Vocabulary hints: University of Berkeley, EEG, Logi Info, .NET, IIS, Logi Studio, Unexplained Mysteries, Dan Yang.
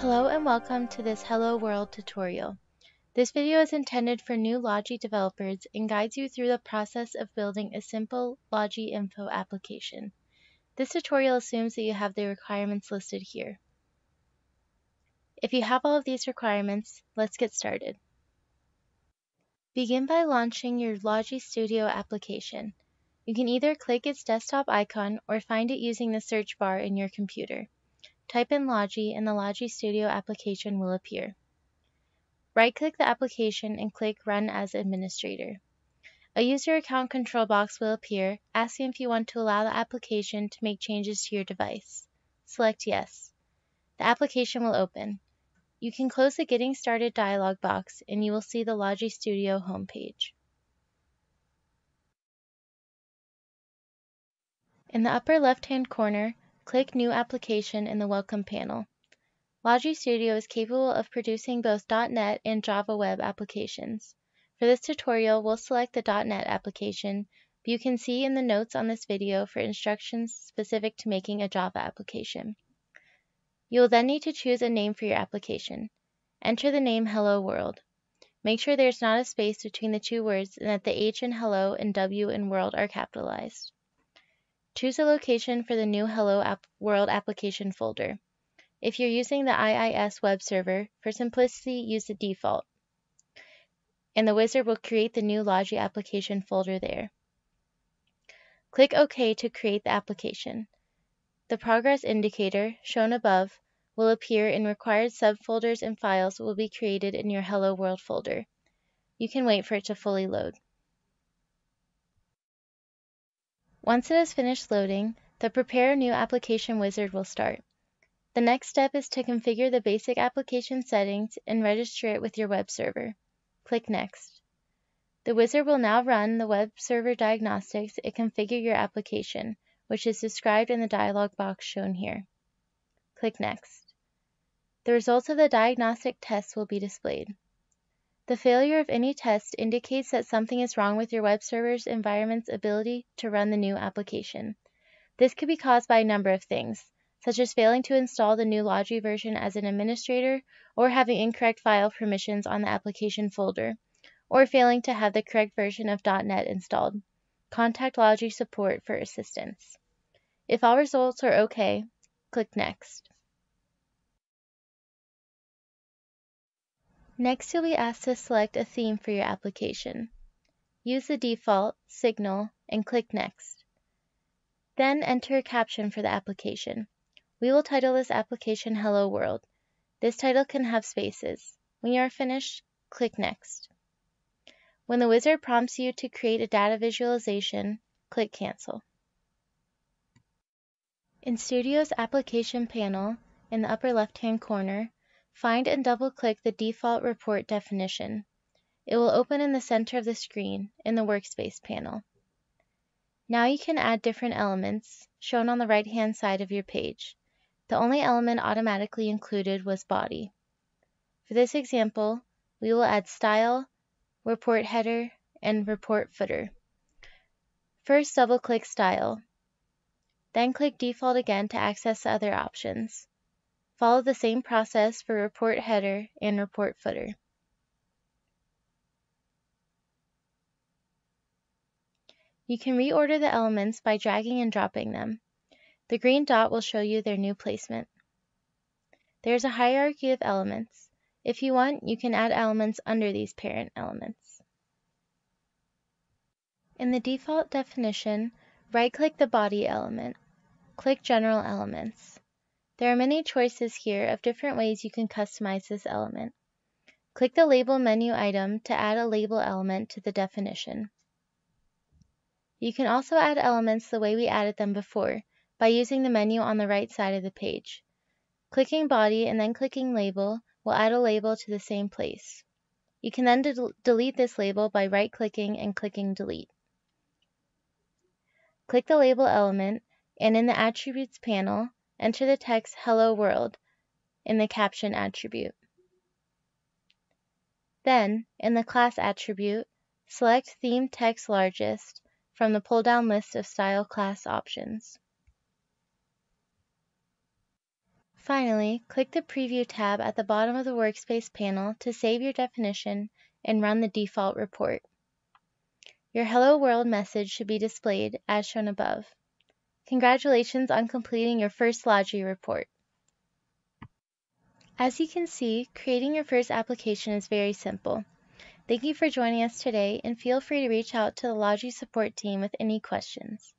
Hello and welcome to this Hello World tutorial. This video is intended for new Logi developers and guides you through the process of building a simple Logi Info application. This tutorial assumes that you have the requirements listed here. If you have all of these requirements, let's get started. Begin by launching your Logi Studio application. You can either click its desktop icon or find it using the search bar in your computer. Type in Logi and the Logi Studio application will appear. Right-click the application and click Run as Administrator. A user account control box will appear, asking if you want to allow the application to make changes to your device. Select Yes. The application will open. You can close the Getting Started dialog box and you will see the Logi Studio homepage. In the upper left-hand corner, click New Application in the Welcome panel. Logi Studio is capable of producing both .NET and Java web applications. For this tutorial, we'll select the .NET application, but you can see in the notes on this video for instructions specific to making a Java application. You will then need to choose a name for your application. Enter the name Hello World. Make sure there's not a space between the two words and that the H in Hello and W in World are capitalized. Choose a location for the new Hello World application folder. If you're using the IIS web server, for simplicity, use the default. And the wizard will create the new Logi application folder there. Click OK to create the application. The progress indicator, shown above, will appear and required subfolders and files will be created in your Hello World folder. You can wait for it to fully load. Once it has finished loading, the Prepare New Application wizard will start. The next step is to configure the basic application settings and register it with your web server. Click Next. The wizard will now run the web server diagnostics and configure your application, which is described in the dialog box shown here. Click Next. The results of the diagnostic tests will be displayed. The failure of any test indicates that something is wrong with your web server's environment's ability to run the new application. This could be caused by a number of things, such as failing to install the new Logi version as an administrator, or having incorrect file permissions on the application folder, or failing to have the correct version of .NET installed. Contact Logi support for assistance. If all results are OK, click Next. Next, you'll be asked to select a theme for your application. Use the default, Signal, and click Next. Then enter a caption for the application. We will title this application Hello World. This title can have spaces. When you are finished, click Next. When the wizard prompts you to create a data visualization, click Cancel. In Studio's application panel, in the upper left-hand corner, find and double-click the default report definition. It will open in the center of the screen in the Workspace panel. Now you can add different elements, shown on the right-hand side of your page. The only element automatically included was body. For this example, we will add style, report header, and report footer. First, double-click style. Then click default again to access the other options. Follow the same process for report header and report footer. You can reorder the elements by dragging and dropping them. The green dot will show you their new placement. There's a hierarchy of elements. If you want, you can add elements under these parent elements. In the default definition, right-click the body element. Click General Elements. There are many choices here of different ways you can customize this element. Click the Label menu item to add a label element to the definition. You can also add elements the way we added them before, by using the menu on the right side of the page. Clicking Body and then clicking Label will add a label to the same place. You can then delete this label by right-clicking and clicking Delete. Click the Label element, and in the Attributes panel, enter the text Hello World in the Caption attribute. Then, in the Class attribute, select Theme Text Largest from the pull-down list of Style class options. Finally, click the Preview tab at the bottom of the Workspace panel to save your definition and run the default report. Your Hello World message should be displayed as shown above. Congratulations on completing your first Logi report. As you can see, creating your first application is very simple. Thank you for joining us today, and feel free to reach out to the Logi support team with any questions.